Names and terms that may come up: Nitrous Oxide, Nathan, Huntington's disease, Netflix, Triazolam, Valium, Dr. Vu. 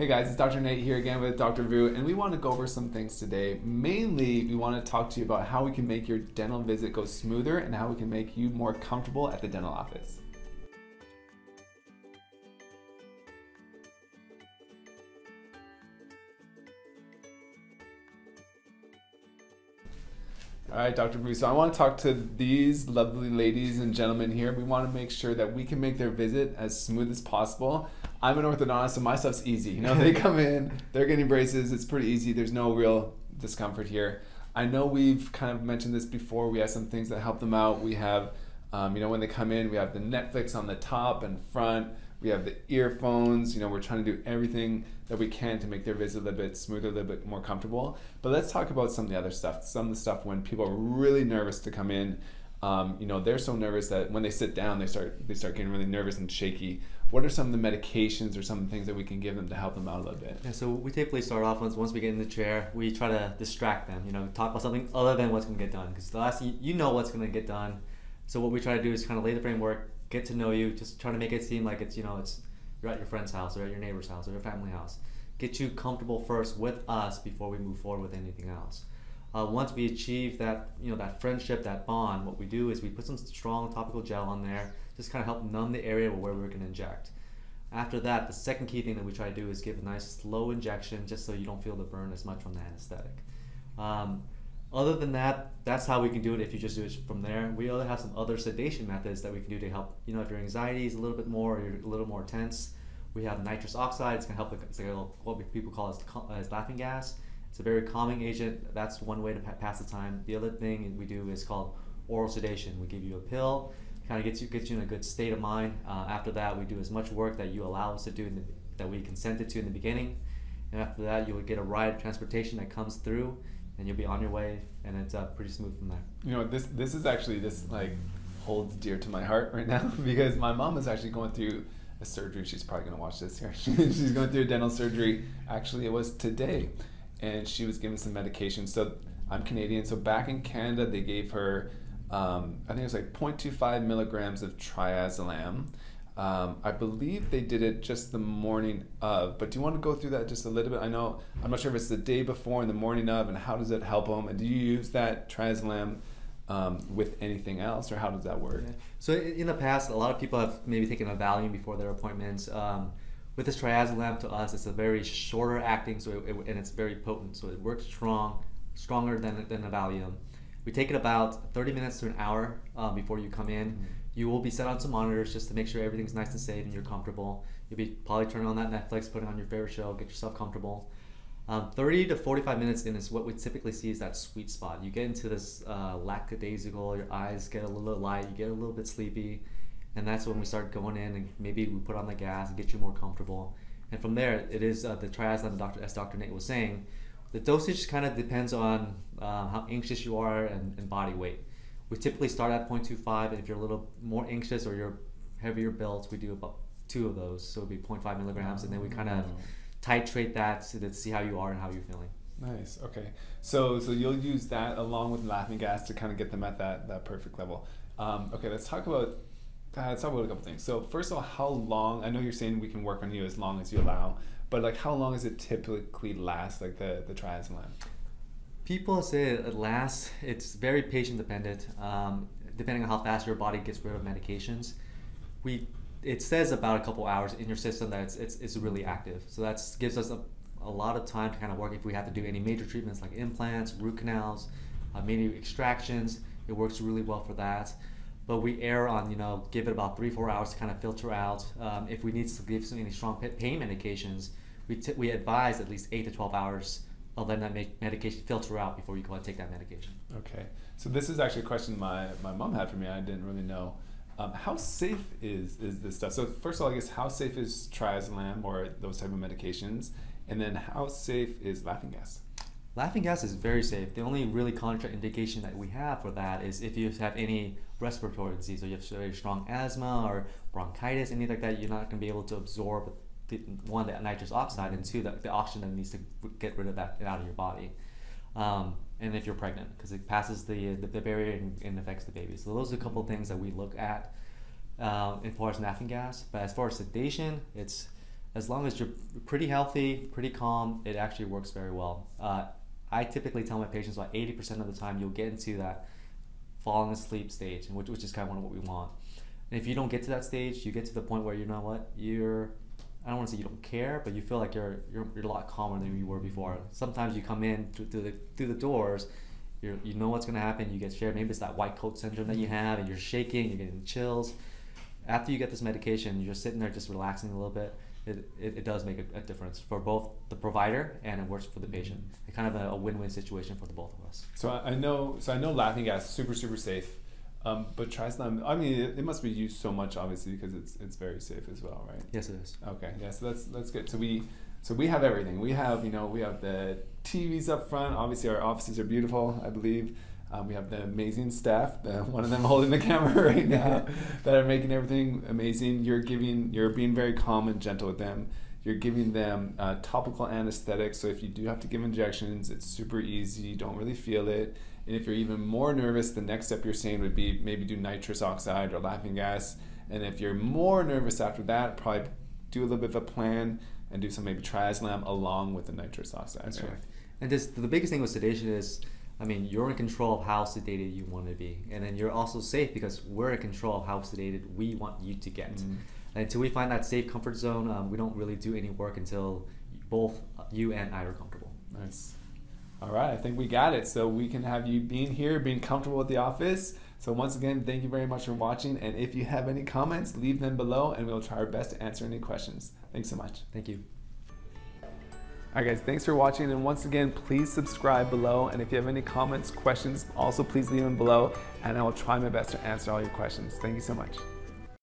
Hey guys, it's Dr. Nate here again with Dr. Vu, and we want to go over some things today. Mainly, we want to talk to you about how we can make your dental visit go smoother and how we can make you more comfortable at the dental office. All right, Dr. Vu, so I want to talk to these lovely ladies and gentlemen here. We want to make sure that we can make their visit as smooth as possible. I'm an orthodontist, so my stuff's easy. You know, they come in, they're getting braces, it's pretty easy. There's no real discomfort here. I know we've kind of mentioned this before. We have some things that help them out. We have, you know, when they come in, we have the Netflix on the top and front. We have the earphones. You know, we're trying to do everything that we can to make their visit a little bit smoother, a little bit more comfortable. But let's talk about some of the other stuff. Some of the stuff when people are really nervous to come in. You know, they're so nervous that when they sit down, they start getting really nervous and shaky. What are some of the medications or some things that we can give them to help them out a little bit? Yeah, so we typically start off once we get in the chair, we try to distract them. You know, talk about something other than what's going to get done, because the last you know what's going to get done. So what we try to do is kind of lay the framework, get to know you, just try to make it seem like it's, you know, it's you're at your friend's house or at your neighbor's house or your family house. Get you comfortable first with us before we move forward with anything else. Once we achieve that, you know, that friendship, that bond, what we do is we put some strong topical gel on there, just kind of help numb the area where we're going to inject. After that, the second key thing that we try to do is give a nice slow injection, just so you don't feel the burn as much from the anesthetic. Other than that, that's how we can do it if you just do it from there. We also have some other sedation methods that we can do to help, you know, if your anxiety is a little bit more, or you're a little more tense. We have nitrous oxide. It's going to help, it's like a little, what people call as laughing gas. It's a very calming agent. That's one way to pass the time. The other thing we do is called oral sedation. We give you a pill, kind of gets you in a good state of mind. After that, we do as much work that you allow us to do, that we consented to in the beginning. And after that, you would get a ride of transportation that comes through, and you'll be on your way, and it's pretty smooth from there. You know, this is actually, this like holds dear to my heart right now, because my mom is actually going through a surgery. She's probably gonna watch this here. She's going through a dental surgery. Actually, it was today. And she was given some medication. So I'm Canadian, so back in Canada, they gave her, I think it was like 0.25 milligrams of Triazolam. I believe they did it just the morning of, but do you want to go through that just a little bit? I know, I'm not sure if it's the day before and the morning of, and how does it help them? And do you use that Triazolam with anything else, or how does that work? Yeah. So in the past, a lot of people have maybe taken a Valium before their appointments. With this Triazolam, to us, it's a very shorter acting, so and it's very potent, so it works stronger than a Valium. We take it about 30 minutes to an hour before you come in. Mm-hmm. You will be set on some monitors just to make sure everything's nice and safe and you're comfortable. You'll be probably turning on that Netflix, putting on your favorite show, get yourself comfortable. 30 to 45 minutes in is what we typically see is that sweet spot. You get into this lackadaisical, your eyes get a little bit light, you get a little bit sleepy. And that's when we start going in, and maybe we put on the gas and get you more comfortable. And from there, it is the Triazolam, as Dr. Nate was saying, the dosage kind of depends on how anxious you are and body weight. We typically start at 0.25, and if you're a little more anxious or you're heavier built, we do about 2 of those. So it would be 0.5 milligrams, and then we kind of titrate that to see how you are and how you're feeling. Nice, okay. So you'll use that along with laughing gas to kind of get them at that perfect level. Okay, let's talk about a couple things. So first of all, how long, I know you're saying we can work on you as long as you allow, but like how long does it typically last, like the Triazolam? People say it lasts, it's very patient dependent, depending on how fast your body gets rid of medications. It says about a couple hours in your system that it's really active. So that gives us a lot of time to kind of work if we have to do any major treatments like implants, root canals, maybe extractions. It works really well for that. But we err on, you know, give it about 3-4 hours to kind of filter out. If we need to give any strong pain medications, we advise at least 8 to 12 hours of letting that medication filter out before you go and take that medication. Okay, so this is actually a question my mom had for me. I didn't really know. How safe is this stuff? So first of all, I guess, how safe is Triazolam or those type of medications? And then how safe is laughing gas? Laughing gas is very safe. The only really contraindication that we have for that is if you have any respiratory disease, or you have very strong asthma or bronchitis, anything like that, you're not going to be able to absorb, one, the nitrous oxide, and two, the oxygen that needs to get rid of that out of your body. And if you're pregnant, because it passes the barrier and affects the baby. So those are a couple of things that we look at as far as laughing gas. But as far as sedation, it's as long as you're pretty healthy, pretty calm, it actually works very well. I typically tell my patients about 80% of the time you'll get into that falling asleep stage, which is kind of what we want. And if you don't get to that stage, you get to the point where, you know what, you're, I don't want to say you don't care, but you feel like you're a lot calmer than you were before. Sometimes you come in through the doors, you know what's going to happen, you get scared. Maybe it's that white coat syndrome that you have, and you're shaking, you're getting chills. After you get this medication, you're sitting there just relaxing a little bit. It does make a difference for both the provider, and it works for the patient. It's kind of a win-win situation for the both of us. So I know laughing gas is super, super safe. But Triazolam, I mean, it must be used so much, obviously, because it's very safe as well, right? Yes, it is. Okay, yeah, so that's good. So we have everything. We have, you know, we have the TVs up front. Obviously, our offices are beautiful, I believe. We have the amazing staff, one of them holding the camera right now, that are making everything amazing. You're being very calm and gentle with them. You're giving them topical anesthetics, so if you do have to give injections, it's super easy, you don't really feel it. And if you're even more nervous, the next step you're saying would be maybe do nitrous oxide or laughing gas. And if you're more nervous after that, probably do a little bit of a plan and do some maybe Triazolam along with the nitrous oxide. That's right. And the biggest thing with sedation is, I mean, you're in control of how sedated you want to be. And then you're also safe because we're in control of how sedated we want you to get. Mm-hmm. And until we find that safe comfort zone, we don't really do any work until both you and I are comfortable. Nice. All right, I think we got it. So we can have you being here, being comfortable at the office. So once again, thank you very much for watching. And if you have any comments, leave them below and we'll try our best to answer any questions. Thanks so much. Thank you. All right, guys, thanks for watching. And once again, please subscribe below. And if you have any comments, questions, also please leave them below. And I will try my best to answer all your questions. Thank you so much.